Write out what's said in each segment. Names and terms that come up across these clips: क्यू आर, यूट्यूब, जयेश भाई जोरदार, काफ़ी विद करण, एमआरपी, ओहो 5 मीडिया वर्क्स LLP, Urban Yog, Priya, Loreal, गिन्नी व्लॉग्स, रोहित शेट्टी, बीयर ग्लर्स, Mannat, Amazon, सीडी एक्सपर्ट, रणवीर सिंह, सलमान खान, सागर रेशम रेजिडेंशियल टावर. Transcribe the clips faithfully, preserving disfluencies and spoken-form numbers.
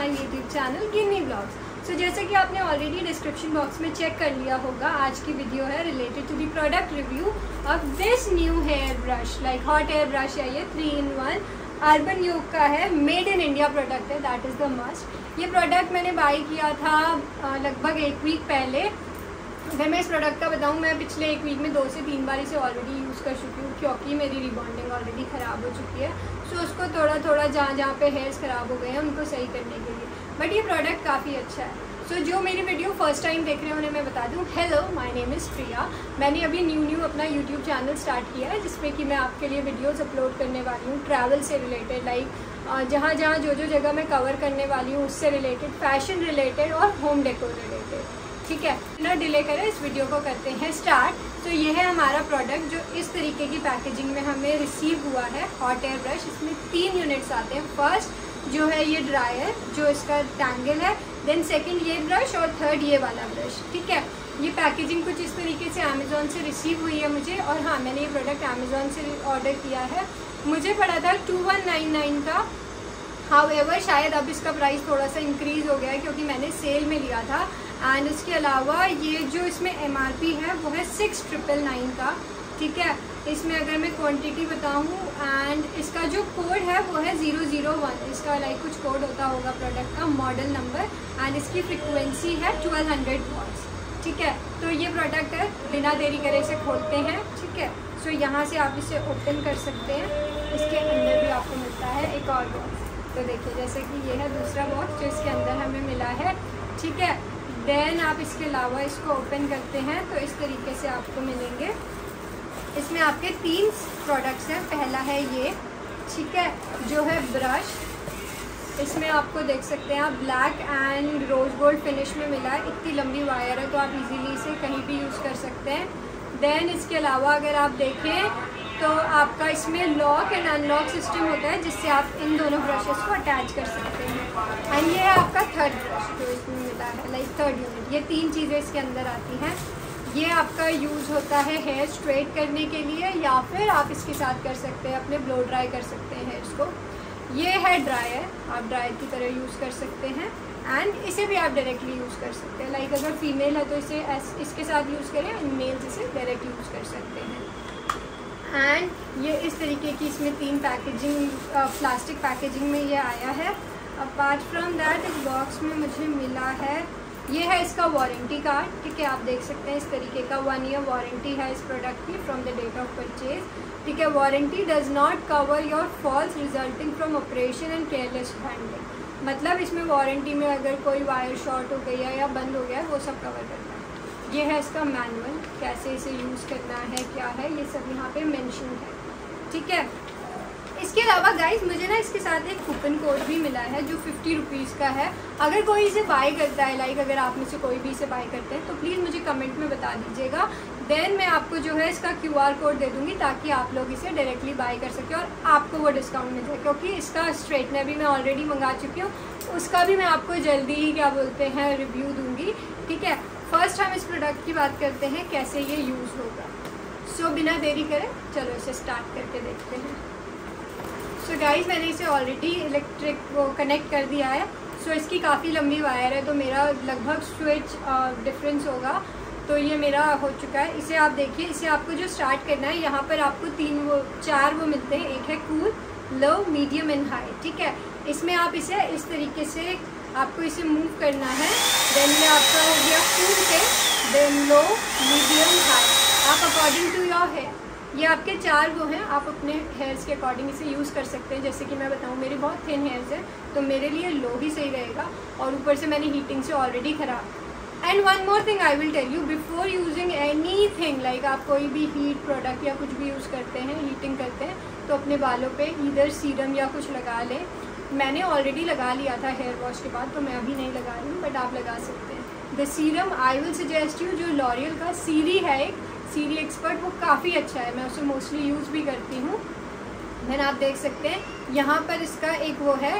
माई यूट्यूब channel गिन्नी व्लॉग्स। So जैसे कि आपने ऑलरेडी डिस्क्रिप्शन बॉक्स में चेक कर लिया होगा, आज की वीडियो है related to the product review of this new hair brush, like hot hair brush है ये, three in one Urban Yog का है, मेड इन इंडिया प्रोडक्ट है, दैट इज़ द मस्ट। ये प्रोडक्ट मैंने बाई किया था लगभग एक वीक पहले। अगर मैं इस प्रोडक्ट का बताऊं, मैं पिछले एक वीक में दो से तीन बार इसे ऑलरेडी यूज़ कर चुकी हूँ क्योंकि मेरी रिबॉन्डिंग ऑलरेडी ख़राब हो चुकी है। सो so, उसको थोड़ा थोड़ा जहाँ जहाँ पे हेयर्स ख़राब हो गए हैं उनको सही करने के लिए, बट ये प्रोडक्ट काफ़ी अच्छा है। सो so, जो मेरी वीडियो फर्स्ट टाइम देख रहे हैं उन्हें मैं बता दूँ, hello my name is Priya. मैंने अभी न्यू न्यू अपना यूट्यूब चैनल स्टार्ट किया है जिसमें कि मैं आपके लिए वीडियोज़ अपलोड करने वाली हूँ ट्रैवल से रिलेटेड, लाइक जहाँ जहाँ जो जो जगह मैं कवर करने वाली हूँ उससे रिलेटेड, फैशन रिलेटेड और होम डेकोर रिलेटेड, ठीक है। ना डिले करें, इस वीडियो को करते हैं स्टार्ट। तो ये है हमारा प्रोडक्ट जो इस तरीके की पैकेजिंग में हमें रिसीव हुआ है, हॉट एयर ब्रश। इसमें तीन यूनिट्स आते हैं, फर्स्ट जो है ये ड्रायर जो इसका टैंगल है, देन सेकंड ये ब्रश और थर्ड ये वाला ब्रश, ठीक है। ये पैकेजिंग कुछ इस तरीके से अमेज़ॉन से रिसीव हुई है मुझे, और हाँ मैंने ये प्रोडक्ट अमेज़ॉन से ऑर्डर किया है। मुझे पड़ा था two one nine nine however, हाउएवर शायद अब इसका प्राइस थोड़ा सा इंक्रीज़ हो गया है क्योंकि मैंने सेल में लिया था। एंड इसके अलावा ये जो इसमें एमआरपी है वो है सिक्स ट्रिपल नाइन का, ठीक है। इसमें अगर मैं क्वांटिटी बताऊँ, एंड इसका जो कोड है वो है ज़ीरो ज़ीरो वन, इसका लाइक कुछ कोड होता होगा प्रोडक्ट का, मॉडल नंबर, एंड इसकी फ्रिक्वेंसी है ट्वेल्व हंड्रेड वॉट्स, ठीक है। तो ये प्रोडक्ट है, बिना देरी करे इसे खोलते हैं, ठीक है। सो यहाँ से आप इसे ओपन कर सकते हैं, इसके अंदर भी आपको मिलता है एक और बॉक्स। तो देखिए जैसे कि ये है दूसरा बॉक्स जो इसके अंदर हमें मिला है, ठीक है। देन आप इसके अलावा इसको ओपन करते हैं तो इस तरीके से आपको मिलेंगे। इसमें आपके तीन प्रोडक्ट्स हैं, पहला है ये, ठीक है, जो है ब्रश। इसमें आपको देख सकते हैं आप black and rose gold finish में मिला है, इतनी लंबी वायर है तो आप इजीली इसे कहीं भी यूज़ कर सकते हैं। देन इसके अलावा अगर आप देखें तो आपका इसमें लॉक एंड अनलॉक सिस्टम होता है जिससे आप इन दोनों ब्रशेस को अटैच कर सकते हैं। एंड ये है आपका थर्ड ब्रश जो इसमें मिला है, लाइक थर्ड यूनिट। ये तीन चीज़ें इसके अंदर आती हैं। ये आपका यूज़ होता है हेयर स्ट्रेट करने के लिए, या फिर आप इसके साथ कर सकते हैं अपने ब्लो ड्राई कर सकते हैं हेयर्स को। ये है ड्रायर, आप ड्रायर की तरह यूज़ कर सकते हैं, एंड इसे भी आप डायरेक्टली यूज़ कर सकते हैं, लाइक अगर फीमेल है तो इसे इसके साथ यूज़ करें एंड मेल्स इसे डायरेक्ट यूज़ कर सकते हैं। एंड ये इस तरीके की इसमें तीन पैकेजिंग, प्लास्टिक पैकेजिंग में ये आया है। अपार्ट फ्रॉम दैट इस बॉक्स में मुझे मिला है, ये है इसका वारंटी कार्ड, ठीक है। आप देख सकते हैं इस तरीके का वन ईयर वारंटी है इस प्रोडक्ट की from the date of purchase, ठीक है। Warranty does not cover your faults resulting from operation and careless handling, मतलब इसमें वारंटी में अगर कोई वायर शॉर्ट हो गई है या बंद हो गया है वो सब कवर करता है। ये है इसका मैनुअल, कैसे इसे यूज़ करना है क्या है ये सब यहाँ पे मेंशन है, ठीक है। इसके अलावा गाइस मुझे ना इसके साथ एक कूपन कोड भी मिला है जो फिफ्टी रुपीज़ का है। अगर कोई इसे बाय करता है, लाइक अगर आप में से कोई भी इसे बाय करते हैं तो प्लीज़ मुझे कमेंट में बता दीजिएगा। देन मैं आपको जो है इसका क्यू आर कोड दे दूँगी ताकि आप लोग इसे डायरेक्टली बाय कर सकें और आपको वो डिस्काउंट मिल जाए, क्योंकि इसका स्ट्रेटनर भी मैं ऑलरेडी मंगा चुकी हूँ, उसका भी मैं आपको जल्दी ही क्या बोलते हैं रिव्यू दूँगी, ठीक है। फर्स्ट हम इस प्रोडक्ट की बात करते हैं कैसे ये यूज़ होगा। सो so, बिना देरी करें चलो इसे स्टार्ट करके देखते हैं। सो so, गाइस मैंने इसे ऑलरेडी इलेक्ट्रिक को कनेक्ट कर दिया है। सो so, इसकी काफ़ी लंबी वायर है तो मेरा लगभग स्विच डिफरेंस होगा, तो ये मेरा हो चुका है। इसे आप देखिए, इसे आपको जो स्टार्ट करना है यहाँ पर आपको तीन वो चार वो मिलते हैं, एक है cool, low, medium and high, ठीक है। इसमें आप इसे इस तरीके से आपको इसे मूव करना है। देन ये आपका हो गया कूल पे, देन लो, मीडियम, हाई, आप अकॉर्डिंग टू योर हेयर, ये आपके चार वो हैं, आप अपने हेयर्स के अकॉर्डिंग इसे यूज़ कर सकते हैं। जैसे कि मैं बताऊँ मेरे बहुत थिन हेयर्स हैं तो मेरे लिए लो ही सही रहेगा, और ऊपर से मैंने हीटिंग से ऑलरेडी ख़राब। And one more thing I will tell you, before using anything, like आप कोई भी हीट प्रोडक्ट या कुछ भी यूज़ करते हैं, हीटिंग करते हैं, तो अपने बालों पर ईदर सीरम या कुछ लगा लें। मैंने ऑलरेडी लगा लिया था हेयर वॉश के बाद, तो मैं अभी नहीं लगा रही हूँ, बट आप लगा सकते हैं। The serum I will suggest you, जो लॉरियल का सीडी है एक, सीडी एक्सपर्ट, वो काफ़ी अच्छा है, मैं उसे मोस्टली यूज़ भी करती हूँ। मैंने आप देख सकते हैं यहाँ पर इसका एक वो है,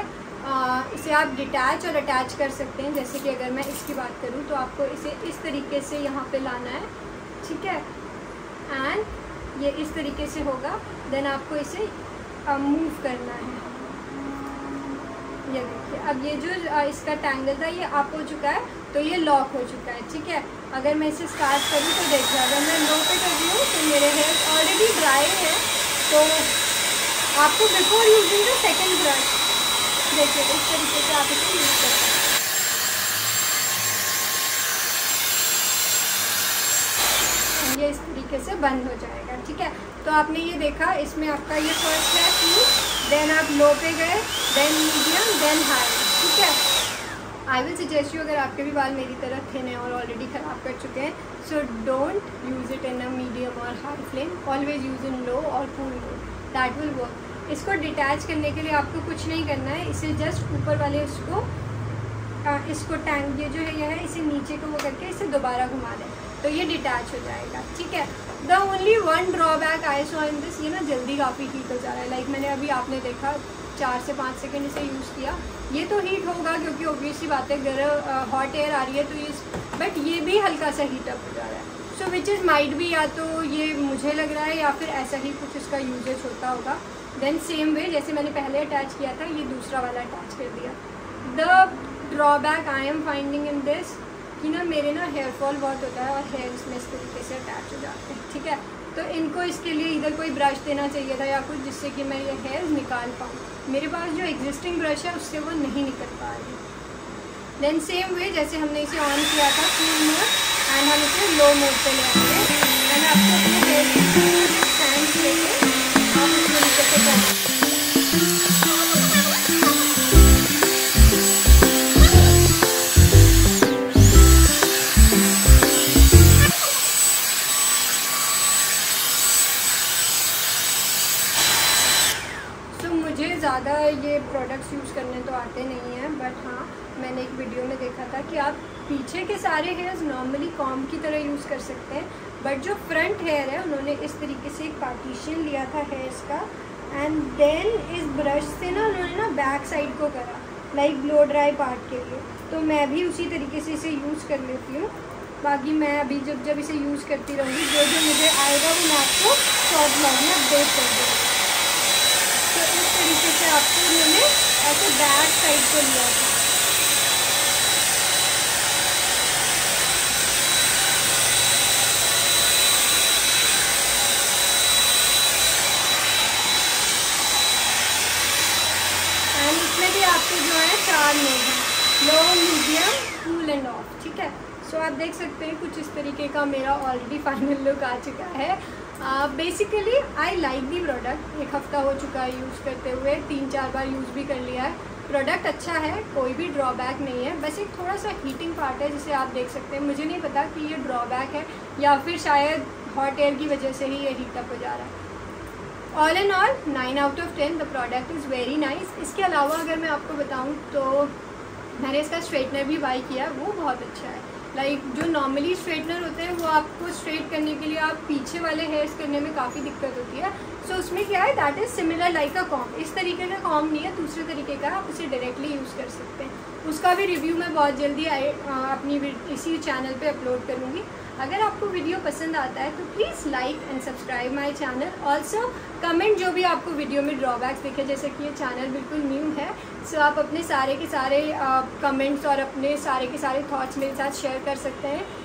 आ, इसे आप डिटैच और अटैच कर सकते हैं। जैसे कि अगर मैं इसकी बात करूँ तो आपको इसे इस तरीके से यहाँ पर लाना है, ठीक है, एंड ये इस तरीके से होगा। देन आपको इसे मूव करना है, ये देखिए, अब ये जो इसका टैंगल था ये अप हो चुका है तो ये लॉक हो चुका है। ठीक है, अगर मैं इसे स्टार्ट करूँ तो देखिए, अगर मैं लो पे कर रही हूँ तो मेरे हेयर ऑलरेडी ड्राई है। तो आपको before using the second brush देखिए इस तरीके से आप इसे यूज़ कर सकते हैं। ये इस तरीके से बंद हो जाएगा। ठीक है, तो आपने ये देखा, इसमें आपका ये फर्स्ट है टू, देन आप लो पे गए, देन मीडियम, देन हाई। ठीक है, आई विल सजेस्ट यू, अगर आपके भी बाल मेरी तरह थिन है और ऑलरेडी ख़राब कर चुके हैं, so don't use it in a medium और high flame, always use in low और cool mode, that will work. इसको डिटैच करने के लिए आपको कुछ नहीं करना है, इसे जस्ट ऊपर वाले इसको इसको टैंग ये जो है यह है, इसे नीचे को वो करके इसे दोबारा घुमा दें तो ये डिटैच हो जाएगा। ठीक है, the only one drawback I saw in this, ये ना जल्दी काफ़ी हीट हो जा रहा है। लाइक मैंने अभी आपने देखा चार से पाँच सेकेंड इसे यूज़ किया, ये तो हीट होगा क्योंकि ऑब्वियसली बात है, गर्म हॉट एयर आ रही है तो ये, बट ये भी हल्का सा हीटअप हो जा रहा है। सो विच इज़ माइट भी, या तो ये मुझे लग रहा है या फिर ऐसा ही कुछ इसका यूजेज होता होगा। देन सेम वे जैसे मैंने पहले अटैच किया था, ये दूसरा वाला अटैच कर दिया। The drawback I am finding in this कि ना मेरे ना हेयर फॉल बहुत होता है और हेयर इसमें इस तरीके से अटैच हो जाते हैं। ठीक है, तो इनको इसके लिए इधर कोई ब्रश देना चाहिए था या कुछ, जिससे कि मैं ये हेयर निकाल पाऊँ। मेरे पास जो एग्जिस्टिंग ब्रश है उससे वो नहीं निकल पा रही। देन सेम वे जैसे हमने इसे ऑन किया था कूल मोड, एंड हम इसे लो मोड पे ले आएंगे। मैंने आपको अपने हेयर स्टैंड ज़्यादा ये प्रोडक्ट्स यूज़ करने तो आते नहीं हैं, बट हाँ मैंने एक वीडियो में देखा था कि आप पीछे के सारे हेयर्स नॉर्मली कॉम्ब की तरह यूज़ कर सकते हैं, बट जो फ्रंट हेयर है उन्होंने इस तरीके से एक पार्टीशन लिया था हेयर्स का, एंड देन इस ब्रश से ना उन्होंने ना बैक साइड को करा लाइक ब्लो ड्राई पार्ट के लिए। तो मैं भी उसी तरीके से इसे यूज़ कर लेती हूँ, बाकी मैं अभी जब जब इसे यूज़ करती रहूँगी जो जो मुझे आएगा वो मैं आपको शॉर्ट ब्लॉग में अपडेट कर दूँगी। जैसे आपको उन्होंने ऐसे बैक साइड को लिया था। एंड इसमें भी आपके जो है चार मोड हैं, low, medium, cool and off. ठीक है, सो so, आप देख सकते हैं कुछ इस तरीके का मेरा ऑलरेडी फाइनल लुक आ चुका है। Basically I like the product, एक हफ़्ता हो चुका है यूज़ करते हुए, तीन चार बार यूज़ भी कर लिया है। प्रोडक्ट अच्छा है, कोई भी ड्रॉबैक नहीं है, बस एक थोड़ा सा हीटिंग पार्ट है जिसे आप देख सकते हैं। मुझे नहीं पता कि ये ड्रॉबैक है या फिर शायद हॉट एयर की वजह से ही ये हीटअप हो जा रहा है। All and all nine out of ten the product is very nice. इसके अलावा अगर मैं आपको बताऊँ तो मैंने इसका स्ट्रेटनर भी बाई किया, वो बहुत अच्छा है। लाइक like, जो नॉर्मली स्ट्रेटनर होते हैं वो आपको स्ट्रेट करने के लिए आप पीछे वाले हेयर्स करने में काफ़ी दिक्कत होती है। सो so, उसमें क्या है, that is similar like a comb, इस तरीके का कॉम नहीं है, दूसरे तरीके का, आप उसे डायरेक्टली यूज़ कर सकते हैं। उसका भी रिव्यू मैं बहुत जल्दी आ, अपनी इसी चैनल पे अपलोड करूँगी। अगर आपको वीडियो पसंद आता है तो please like and subscribe my channel. Also comment जो भी आपको वीडियो में ड्रॉबैक्स दिखे, जैसे कि ये चैनल बिल्कुल न्यू है, सो so, आप अपने सारे के सारे कमेंट्स uh, और अपने सारे के सारे थाट्स मेरे साथ शेयर कर सकते हैं।